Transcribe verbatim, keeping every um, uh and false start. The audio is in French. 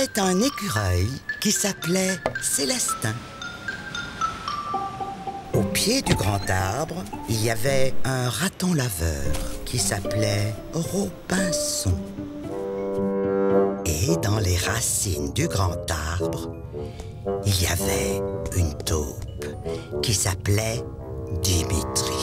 vivait un écureuil qui s'appelait Célestin. Au pied du grand arbre, il y avait un raton laveur qui s'appelait Robinson. Et dans les racines du grand arbre, il y avait une taupe qui s'appelait Dimitri.